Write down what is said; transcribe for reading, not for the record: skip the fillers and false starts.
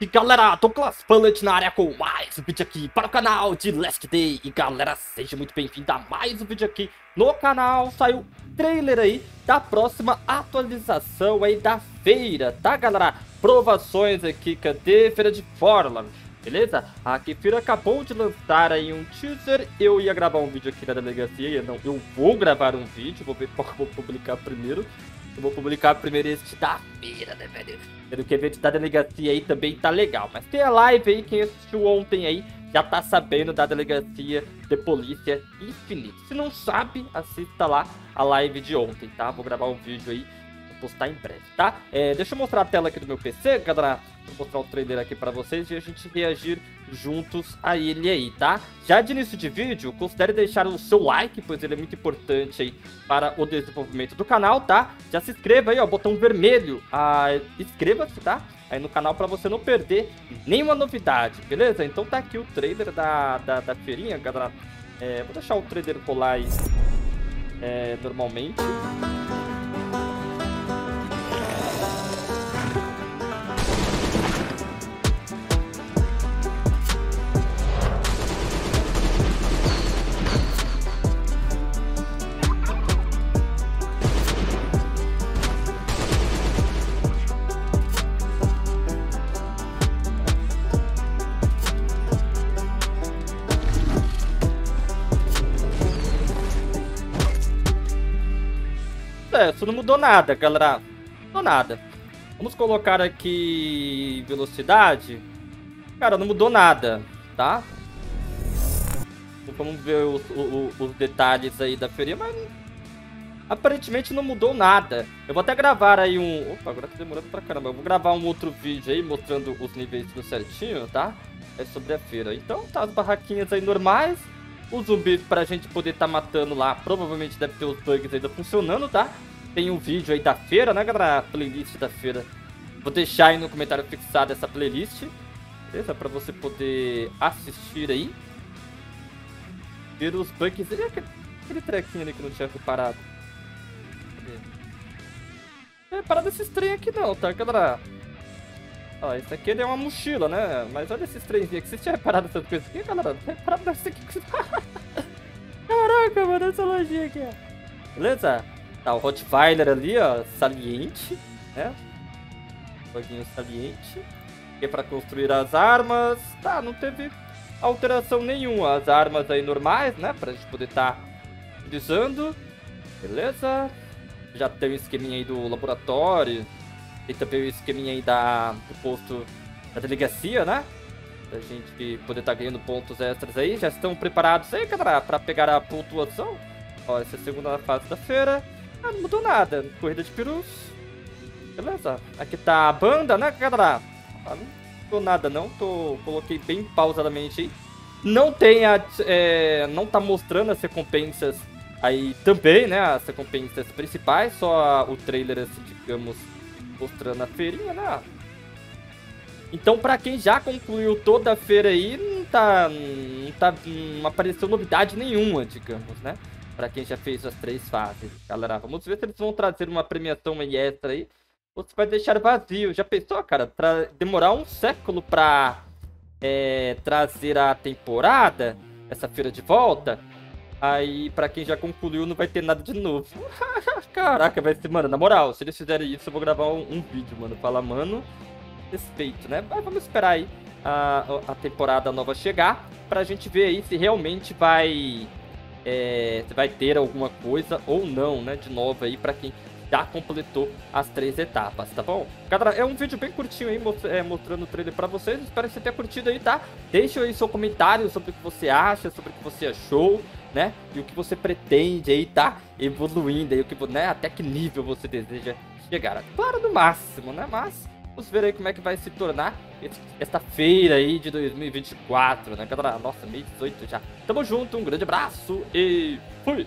E galera, Dolglas Bullet na área com mais um vídeo aqui para o canal de Last Day. E galera, seja muito bem-vindo a mais um vídeo aqui no canal. Saiu trailer aí da próxima atualização aí da feira, tá galera? Provações aqui, cadê? Feira de Forlorn, beleza? A Kefir acabou de lançar aí um teaser. Eu ia gravar um vídeo aqui na delegacia, não, eu vou gravar um vídeo, vou ver qual que eu vou publicar primeiro. Eu vou publicar primeiro este da feira, né, velho? Sendo que o evento da delegacia aí também tá legal. Mas tem a live aí, quem assistiu ontem aí já tá sabendo da delegacia de polícia infinita. Se não sabe, assista lá a live de ontem, tá? Vou gravar um vídeo aí, vou postar em breve, tá? Deixa eu mostrar a tela aqui do meu PC, galera. Vou mostrar o trailer aqui pra vocês e a gente reagir juntos a ele aí, tá? Já de início de vídeo, considere deixar o seu like, pois ele é muito importante aí para o desenvolvimento do canal, tá? Já se inscreva aí, ó, botão vermelho, inscreva-se, tá? Aí no canal pra você não perder nenhuma novidade, beleza? Então tá aqui o trailer da feirinha, galera. Vou deixar o trailer rolar aí normalmente. Isso não mudou nada, galera. Não mudou nada. Vamos colocar aqui velocidade. Cara, não mudou nada, tá? Vamos ver os detalhes aí da feira, mas aparentemente não mudou nada. Eu vou até gravar aí um... Opa, agora tá demorando pra caramba. Eu vou gravar um outro vídeo aí, mostrando os níveis certinho, tá? É sobre a feira. Então, tá as barraquinhas aí normais. Os zumbis pra gente poder tá matando lá, provavelmente deve ter os bugs ainda funcionando, tá? Tem um vídeo aí da feira, né, galera? A playlist da feira. Vou deixar aí no comentário fixado essa playlist, beleza? Pra você poder assistir aí. Ver os bugs. E aquele trequinho ali que não tinha reparado. Parado esses trem aqui não, tá, galera? Ó, isso aqui ele é uma mochila, né? Mas olha esses trenzinhos aqui. Vocês tinham reparado essas coisas aqui, galera? Não reparado nessa aqui. Caraca, mano, essa lojinha aqui, ó. Beleza? Tá, o Hotfire ali, ó. Saliente, né? Joguinho saliente. Aqui é pra construir as armas. Tá, não teve alteração nenhuma. As armas aí normais, né? Pra gente poder tá utilizando. Beleza? Já tem o esqueminha aí do laboratório. Tem também o esqueminha aí do posto da delegacia, né? Pra gente poder estar ganhando pontos extras aí. Já estão preparados aí, galera, pra pegar a pontuação. Ó, essa é a segunda fase da feira. Ah, não mudou nada. Corrida de perus. Beleza. Aqui tá a banda, né, galera? Ah, não mudou nada, não. Coloquei bem pausadamente aí. Não tem a... Não tá mostrando as recompensas aí também, né? As recompensas principais. Só o trailer, assim, digamos... mostrando a feirinha, né? Então, pra quem já concluiu toda a feira aí, não apareceu novidade nenhuma, digamos, né? Pra quem já fez as 3 fases. Galera, vamos ver se eles vão trazer uma premiação extra aí. Ou se vai deixar vazio. Já pensou, cara? Demorar um século pra trazer a temporada, essa feira de volta. Aí, pra quem já concluiu, não vai ter nada de novo. Caraca, vai ser... Mano, na moral, se eles fizerem isso, eu vou gravar um vídeo, mano. Fala, mano, respeito, né? Mas vamos esperar aí a temporada nova chegar pra gente ver aí se realmente vai... se vai ter alguma coisa ou não, né? De novo aí, pra quem já completou as 3 etapas, tá bom? Galera, é um vídeo bem curtinho aí, mostrando o trailer pra vocês. Espero que você tenha curtido aí, tá? Deixa aí seu comentário sobre o que você acha, sobre o que você achou, né? E o que você pretende aí, tá? Evoluindo aí, o que, né? Até que nível você deseja chegar. Claro, no máximo, né? Mas vamos ver aí como é que vai se tornar esta feira aí de 2024, né, galera? Nossa, 2018 já. Tamo junto, um grande abraço e fui!